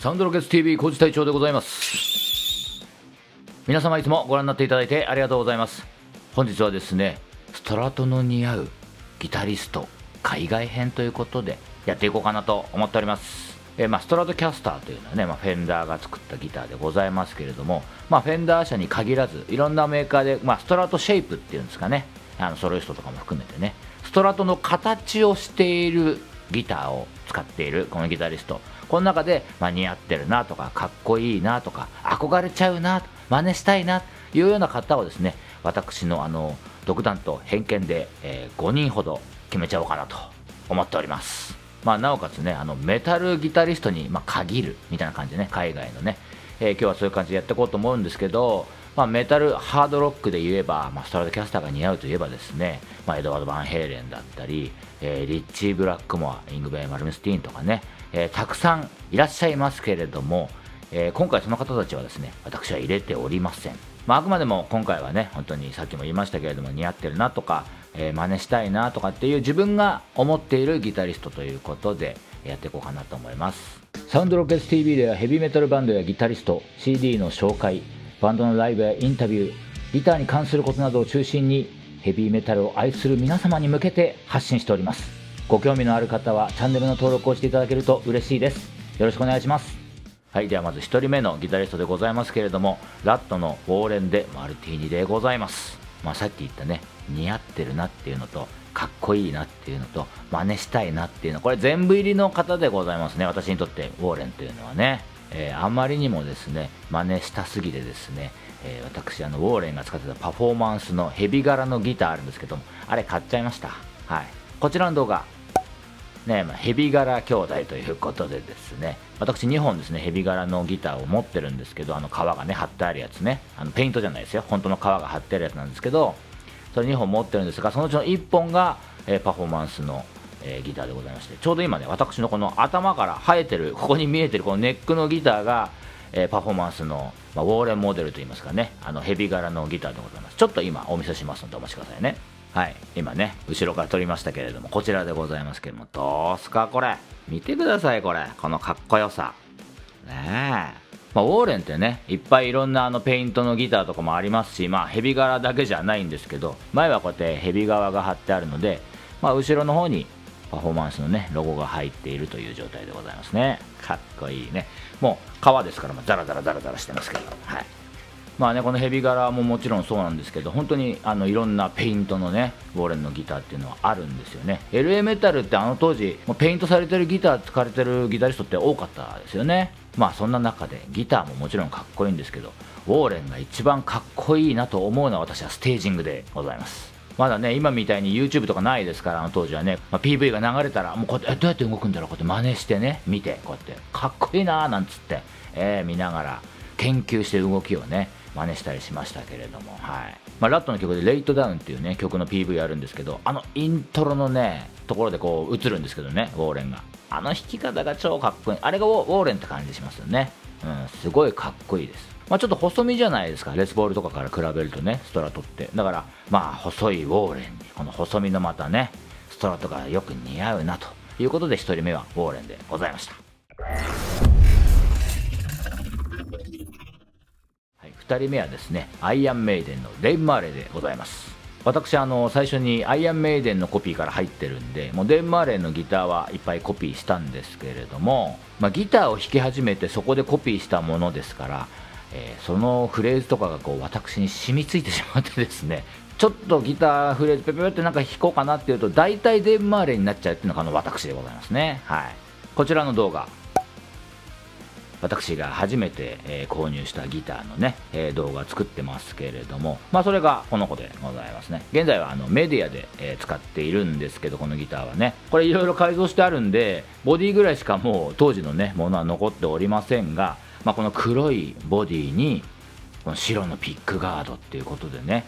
サウンドロケッツ TV 工事隊長でございます。皆様いつもご覧になっていただいてありがとうございます。本日はですね、ストラトの似合うギタリスト海外編ということでやっていこうかなと思っております。ストラトキャスターというのはね、フェンダーが作ったギターでございますけれども、フェンダー社に限らずいろんなメーカーで、ストラトシェイプっていうんですかね、ソロイストとかも含めてね、ストラトの形をしているギターを使っているこのギタリスト、この中で、似合ってるなとかかっこいいなとか憧れちゃうな真似したいなというような方をですね、私の独断と偏見で、5人ほど決めちゃおうかなと思っております。なおかつね、メタルギタリストに、限るみたいな感じでね、海外のね、今日はそういう感じでやっていこうと思うんですけど、メタルハードロックで言えば、ストラトキャスターが似合うといえばですね、エドワード・バンヘイレンだったり、リッチー・ブラックモア、イングベイ・マルムスティーンとかね、たくさんいらっしゃいますけれども、今回その方たちはですね、私は入れておりません。あくまでも今回はね、本当にさっきも言いましたけれども、似合ってるなとか、真似したいなとかっていう自分が思っているギタリストということでやっていこうかなと思います。サウンドロケッツ TV ではヘビーメタルバンドやギタリスト、 CD の紹介、バンドのライブやインタビュー、ギターに関することなどを中心にヘビーメタルを愛する皆様に向けて発信しております。ご興味のある方はチャンネルの登録をしていただけると嬉しいです。よろしくお願いします。はい、ではまず1人目のギタリストでございますけれども、ラットのウォーレン・デ・マルティーニでございます。さっき言ったね、似合ってるなっていうのとかっこいいなっていうのと真似したいなっていうの、これ全部入りの方でございますね。私にとってウォーレンというのはね、あまりにもですね真似したすぎてですね、私ウォーレンが使ってたパフォーマンスのヘビ柄のギターあるんですけども、あれ買っちゃいました。はい、こちらの動画ね、ヘビ柄兄弟ということでですね、私2本ですねヘビ柄のギターを持ってるんですけど、皮がね貼ってあるやつね、ペイントじゃないですよ、本当の皮が貼ってあるやつなんですけど、それ2本持ってるんですが、そのうちの1本が、パフォーマンスの、ギターでございまして、ちょうど今ね私のこの頭から生えてる、ここに見えてるこのネックのギターが、パフォーマンスの、ウォーレンモデルといいますかね、ヘビ柄のギターでございます。ちょっと今お見せしますのでお待ちくださいね。はい、今ね後ろから撮りましたけれども、こちらでございますけども、どうすかこれ見てください、これこのかっこよさねえ。ウォーレンってねいっぱいいろんなペイントのギターとかもありますし、ヘビ柄だけじゃないんですけど、前はこうやってヘビ側が貼ってあるので、後ろの方にパフォーマンスのねロゴが入っているという状態でございますね。かっこいいね。もう皮ですからダラダラダラダラしてますけど、はい、このヘビ柄ももちろんそうなんですけど、本当にいろんなペイントのねウォーレンのギターっていうのはあるんですよね。 LA メタルって当時もうペイントされてるギター使われてるギタリストって多かったですよね。そんな中でギターももちろんかっこいいんですけど、ウォーレンが一番かっこいいなと思うのは私はステージングでございます。まだね今みたいに YouTube とかないですから、当時はね、PV が流れたらもうこうやってどうやって動くんだろう、こうやって真似してね見て、こうやってかっこいいなーなんつって、見ながら研究して動きをね真似したりしましたけれども、はい、ラットの曲で「レイトダウン」っていうね曲の PV あるんですけど、イントロのねところでこう映るんですけどね、ウォーレンが弾き方が超かっこいい、あれがウォーレンって感じしますよね。すごいかっこいいです。ちょっと細身じゃないですか、レスボールとかから比べるとね、ストラトって。だから細いウォーレンにこの細身のまたねストラトがよく似合うなということで、1人目はウォーレンでございました。2人目はですね、アイアンメイデンのデイブ・マーレーでございます。私最初にアイアンメイデンのコピーから入ってるんで、もうデイブ・マーレーのギターはいっぱいコピーしたんですけれども、ギターを弾き始めてそこでコピーしたものですから、そのフレーズとかがこう私に染みついてしまってですね、ちょっとギターフレーズペペペってなんか弾こうかなっていうと大体デイブ・マーレーになっちゃうっていうのが私でございますね。はい、こちらの動画、私が初めて、購入したギターのね、動画作ってますけれども、それがこの子でございますね。現在はメディアで、使っているんですけど、このギターはねこれいろいろ改造してあるんで、ボディぐらいしかもう当時のねものは残っておりませんが、この黒いボディにこの白のピックガードっていうことでね、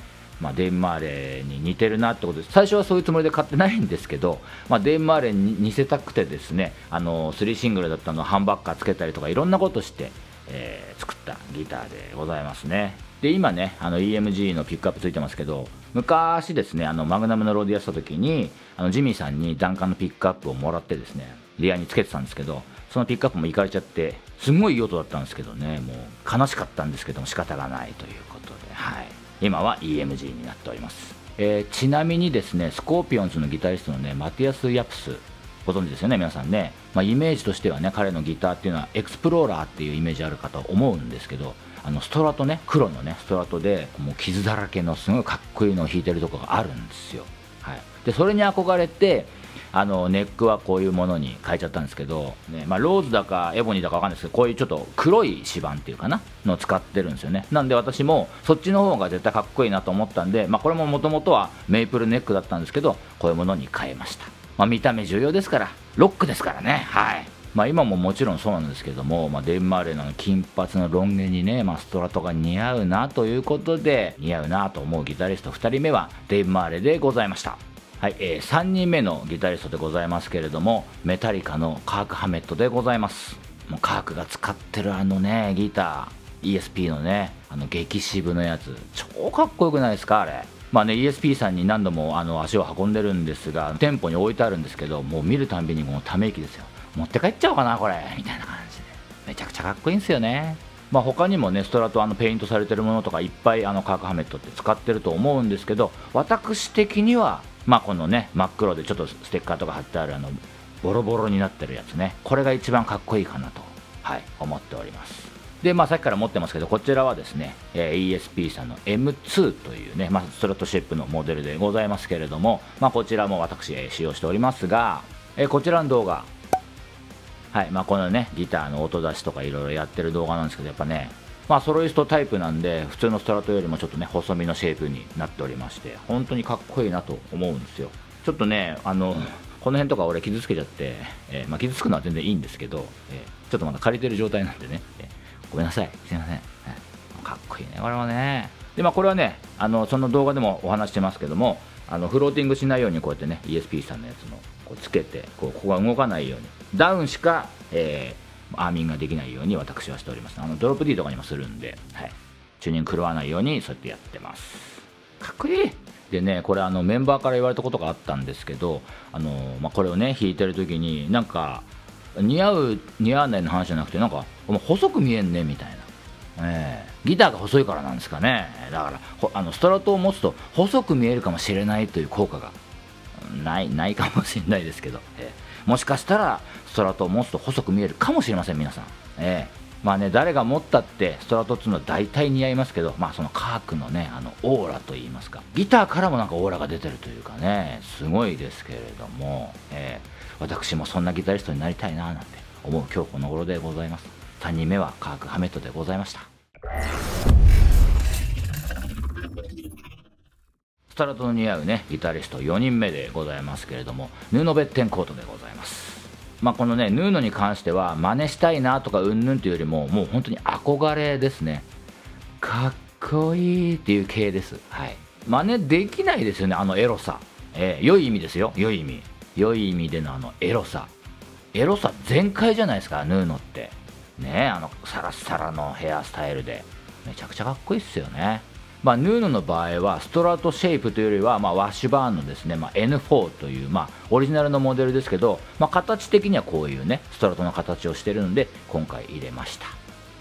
デイブ・マーレーに似てるなってことで、最初はそういうつもりで買ってないんですけど、デイブ・マーレーに似せたくてですね、3シングルだったのをハンバッカーつけたりとかいろんなことして、作ったギターでございますね。で今ねEMG のピックアップついてますけど、昔ですねマグナムのローディアした時にジミーさんに弾丸のピックアップをもらってですねリアにつけてたんですけど、そのピックアップもいかれちゃってすごいいい音だったんですけどね、もう悲しかったんですけども仕方がないということで、はい、今は EMG になっております。ちなみにですね、スコーピオンズのギタリストのねマティアス・ヤプスご存知ですよね皆さんね、イメージとしてはね彼のギターっていうのはエクスプローラーっていうイメージあるかと思うんですけど、ストラトね、黒のねストラトでもう傷だらけのすごいかっこいいのを弾いてるとこがあるんですよ、はい、でそれに憧れてネックはこういうものに変えちゃったんですけど、ね、ローズだかエボニーだかわかんないですけど、こういうちょっと黒い指板っていうかなのを使ってるんですよね。なんで私もそっちの方が絶対かっこいいなと思ったんで、これももともとはメイプルネックだったんですけどこういうものに変えました。見た目重要ですから、ロックですからね、はい。今ももちろんそうなんですけども、デンマーレの金髪のロン毛にね、ストラトが似合うなということで、似合うなと思うギタリスト2人目はデンマーレでございました。はい、3人目のギタリストでございますけれども、メタリカのカーク・ハメットでございます。もうカークが使ってるねギター ESP のね激渋のやつ超かっこよくないですかあれ。ESP さんに何度も足を運んでるんですが、店舗に置いてあるんですけど、もう見るたんびにこのため息ですよ。持って帰っちゃおうかなこれみたいな感じで、めちゃくちゃかっこいいんですよね。他にもねストラトペイントされてるものとかいっぱいカークハメットって使ってると思うんですけど、私的にはこのね真っ黒でちょっとステッカーとか貼ってあるボロボロになってるやつね、これが一番かっこいいかなと、はい、思っております。でさっきから持ってますけど、こちらはですね ESP さんの M2 というね、ストラトシップのモデルでございますけれども、こちらも私使用しておりますが、こちらの動画、はい、このねギターの音出しとかいろいろやってる動画なんですけど、やっぱねソロイストタイプなんで普通のストラトよりもちょっとね細身のシェイプになっておりまして、本当にかっこいいなと思うんですよ。ちょっとねこの辺とか俺傷つけちゃって、傷つくのは全然いいんですけど、ちょっとまだ借りてる状態なんでね、ごめんなさい、すいません、はい、かっこいいねこれもね。でこれはねその動画でもお話してますけども、フローティングしないようにこうやってね ESP さんのやつのこうつけてここが動かないようにダウンしか、アーミングができないように私はしております。ドロップ D とかにもするんで、はい、チューニング狂わないようにそうやってやってます。かっこいいでね、これメンバーから言われたことがあったんですけど、これをね弾いてる時になんか似合う似合わないの話じゃなくて、なんか細く見えんねみたいな、ギターが細いからなんですかね。だからストラトを持つと細く見えるかもしれないという効果がないかもしれないですけど、もしかしたらストラトを持つと細く見えるかもしれません皆さん、ね誰が持ったってストラトっていうのは大体似合いますけど、そのカークのねオーラといいますか、ギターからもなんかオーラが出てるというかね、すごいですけれども、私もそんなギタリストになりたいななんて思う今日この頃でございます。3人目はカーク・ハメットでございました。ストラトの似合うねギタリスト4人目でございますけれども、ヌーノ・ベッテンコートでございます。このねヌーノに関しては真似したいなとかうんぬんというよりも、もう本当に憧れですね。かっこいいっていう系です、はい、真似できないですよねエロさ、良い意味ですよ、良い意味でのエロさ全開じゃないですかヌーノってね。サラサラのヘアスタイルでめちゃくちゃかっこいいっすよね。ヌーノの場合はストラトシェイプというよりは、ワッシュバーンのですね、N4 という、オリジナルのモデルですけど、形的にはこういうねストラトの形をしているので今回入れました。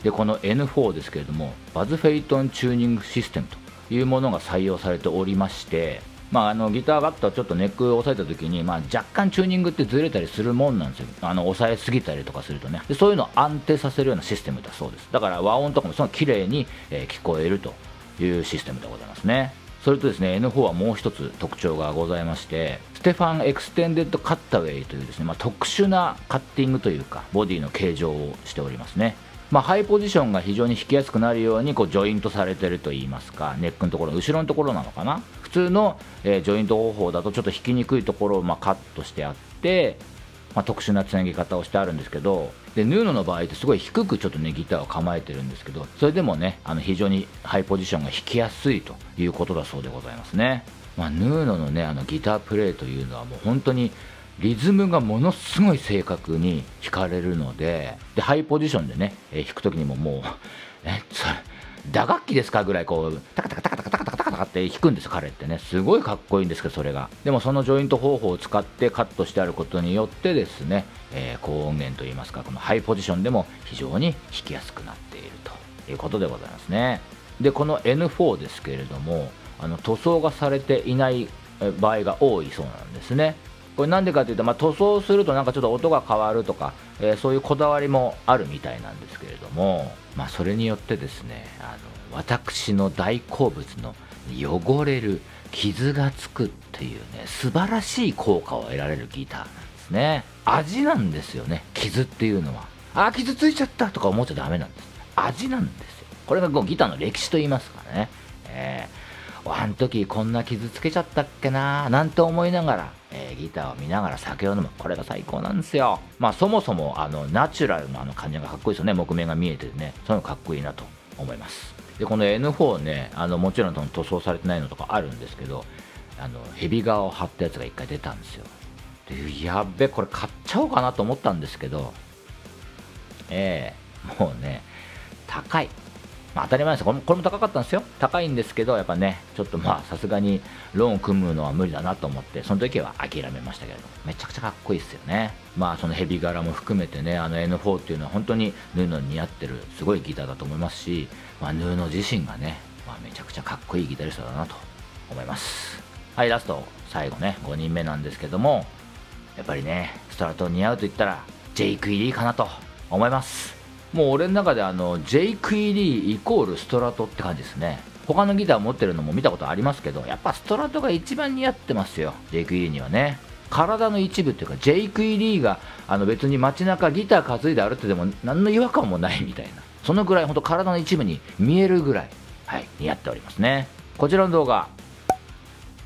でこの N4 ですけれども、バズ・フェイトンチューニングシステムというものが採用されておりまして、ギターバットはちょっとネックを押さえた時に、若干チューニングってずれたりするもんなんですよ。押さえすぎたりとかするとね。でそういうのを安定させるようなシステムだそうです。だから和音とかもその綺麗に聞こえるというシステムでございますね。それとですね N4 はもう一つ特徴がございまして、ステファンエクステンデッドカッタウェイというですね、特殊なカッティングというかボディの形状をしておりますね。ハイポジションが非常に弾きやすくなるようにジョイントされてるといいますか、ネックのところ後ろのところなのかな、普通のジョイント方法だとちょっと弾きにくいところをカットしてあって、特殊なつなぎ方をしてあるんですけど、でヌーノの場合ってすごい低くちょっとねギターを構えてるんですけど、それでもね非常にハイポジションが弾きやすいということだそうでございますね。ヌーノのねギタープレイというのはもう本当にリズムがものすごい正確に弾かれるので、ハイポジションでね弾く時にももうそれ打楽器ですかぐらいこうタカタカタカタカタカタカタカ戦って引くんです彼ってね。すごいかっこいいんですけど、それがでもそのジョイント方法を使ってカットしてあることによってですね、高音源といいますか、このハイポジションでも非常に弾きやすくなっているということでございますね。でこの N4 ですけれども、塗装がされていない場合が多いそうなんですね。これなんでかというと、塗装するとなんかちょっと音が変わるとか、そういうこだわりもあるみたいなんですけれども、それによってですね、私の大好物の汚れる傷がつくっていうね、素晴らしい効果を得られるギターなんですね。味なんですよね、傷っていうのは。あ、傷ついちゃったとか思っちゃダメなんです。味なんですよ。これがこうギターの歴史と言いますかね。あの時こんな傷つけちゃったっけななんて思いながら、ギターを見ながら酒を飲む、これが最高なんですよ。そもそもナチュラルの感じがかっこいいですよね。木目が見えてね、そういうのかっこいいなと思います。でこの N4 ね、もちろん塗装されてないのとかあるんですけど、蛇側を張ったやつが1回出たんですよ。でやっべ、これ買っちゃおうかなと思ったんですけど、もうね高い、当たり前です。これも高かったんですよ。高いんですけど、やっぱねちょっとさすがにローンを組むのは無理だなと思って、その時は諦めましたけれども、めちゃくちゃかっこいいですよね。そのヘビ柄も含めてね、N4 っていうのは本当にヌーノに似合ってるすごいギターだと思いますし、ヌーノ自身がね、めちゃくちゃかっこいいギタリストだなと思います。はい、ラスト最後ね、5人目なんですけども、やっぱりねストラト似合うと言ったらジェイク・イリーかなと思います。もう俺の中でジェイク・イリーイコールストラトって感じですね。他のギター持ってるのも見たことありますけど、やっぱストラトが一番似合ってますよ、ジェイク・イリーにはね。体の一部っていうか、ジェイク・イリーが別に街中ギター担いで歩いてても何の違和感もないみたいな、そのぐらい本当体の一部に見えるぐらい、はい、似合っておりますね。こちらの動画、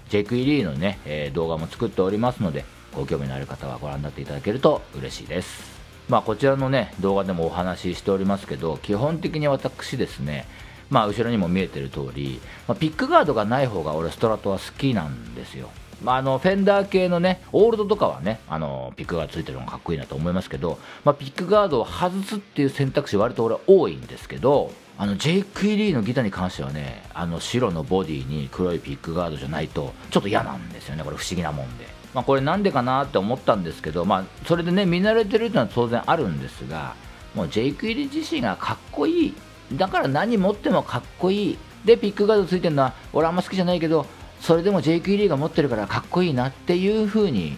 ジェイク・イリーのね、動画も作っておりますので、ご興味のある方はご覧になっていただけると嬉しいです。こちらのね動画でもお話ししておりますけど、基本的に私ですね、後ろにも見えてる通り、ピックガードがない方が俺ストラトは好きなんですよ。フェンダー系のねオールドとかはね、ピックガードついてるのがかっこいいなと思いますけど、ピックガードを外すっていう選択肢割と俺は多いんですけど、ジェイク・イリーのギターに関してはね、白のボディに黒いピックガードじゃないとちょっと嫌なんですよね。これ不思議なもんで。これなんでかなって思ったんですけど、それでね見慣れてるっていうのは当然あるんですが、もうジェイク・イリー自身がかっこいい、だから何持ってもかっこいいで、ピックガードついてるのは俺あんま好きじゃないけど、それでもジェイク・イリーが持ってるからかっこいいなっていう風に、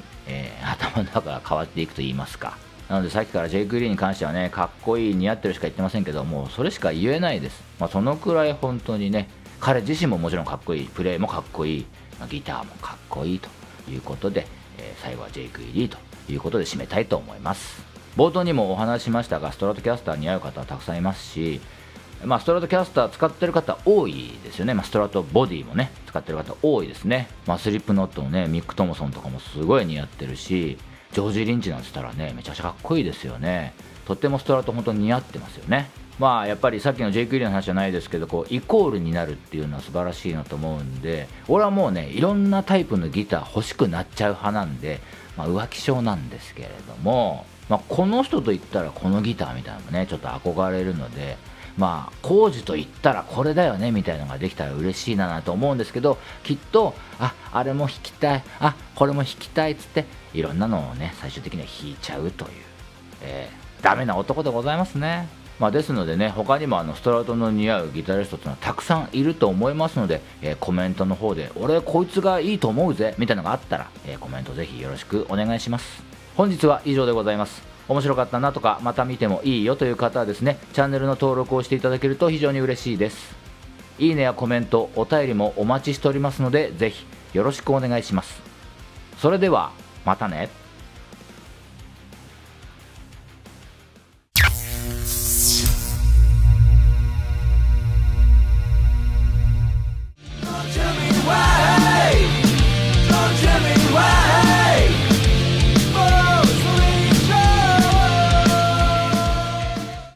頭の中が変わっていくと言いますか。なのでさっきからジェイク・イリーに関してはね、かっこいい似合ってるしか言ってませんけど、もうそれしか言えないです。そのくらい本当にね、彼自身ももちろんかっこいい、プレーもかっこいい、ギターもかっこいいということで、最後はジェイク・イリーということで締めたいと思います。冒頭にもお話しましたが、ストラトキャスター似合う方はたくさんいますし、ストラトキャスター使ってる方多いですよね。ストラトボディもね使ってる方多いですね。スリップノットのねミック・トムソンとかもすごい似合ってるし、ジョージ・リンチなんて言ったらねめちゃくちゃかっこいいですよね。とってもストラト本当に似合ってますよね。やっぱりさっきのジェイク・イリーの話じゃないですけど、こうイコールになるっていうのは素晴らしいなと思うんで、俺はもうねいろんなタイプのギター欲しくなっちゃう派なんで、浮気症なんですけれども、この人といったらこのギターみたいなのもねちょっと憧れるので、工事といったらこれだよねみたいなのができたら嬉しいなと思うんですけど、きっとあれも弾きたい、これも弾きたいっつっていろんなのをね最終的には弾いちゃうという、ダメな男でございますね。ですのでね、他にもストラトの似合うギタリストっていうのはたくさんいると思いますので、コメントの方で俺こいつがいいと思うぜみたいなのがあったら、コメントぜひよろしくお願いします。本日は以上でございます。面白かったなとかまた見てもいいよという方はですね、チャンネルの登録をしていただけると非常に嬉しいです。いいねやコメント、お便りもお待ちしておりますので、ぜひよろしくお願いします。それではまたね。